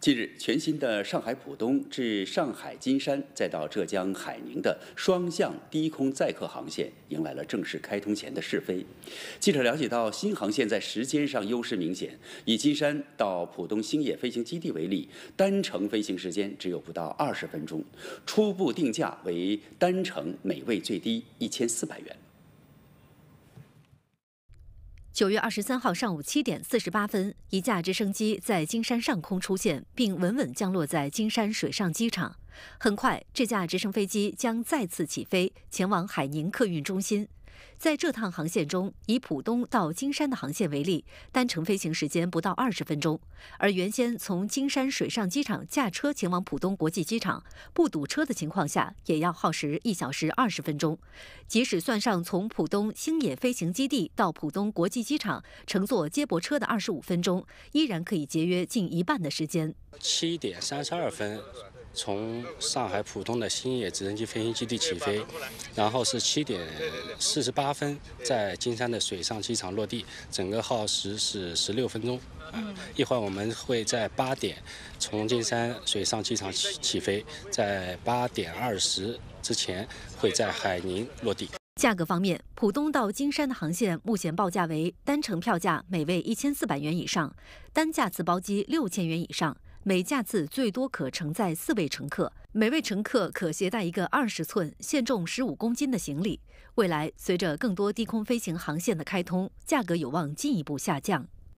近日，全新的上海浦东至上海金山，再到浙江海宁的双向低空载客航线迎来了正式开通前的试飞。记者了解到，新航线在时间上优势明显。以金山到浦东兴业飞行基地为例，单程飞行时间只有不到20分钟，初步定价为单程每位最低1400元。 9月23号上午7点48分，一架直升机在金山上空出现，并稳稳降落在金山水上机场。很快，这架直升飞机将再次起飞，前往海宁客运中心。在这趟航线中，以浦东到金山的航线为例，单程飞行时间不到20分钟。而原先从金山水上机场驾车前往浦东国际机场，不堵车的情况下，也要耗时1小时20分钟。即使算上从浦东兴业飞行基地到浦东国际机场乘坐接驳车的25分钟，依然可以节约近一半的时间。7点32分。 从上海浦东的兴业直升机飞行基地起飞，然后是7点48分在金山的水上机场落地，整个耗时是16分钟。一会儿我们会在8点从金山水上机场起飞，在8点20之前会在海宁落地。 价格方面，浦东到金山的航线目前报价为单程票价每位1400元以上，单架次包机6000元以上，每架次最多可承载4位乘客，每位乘客可携带一个20寸、限重15公斤的行李。未来随着更多低空飞行航线的开通，价格有望进一步下降。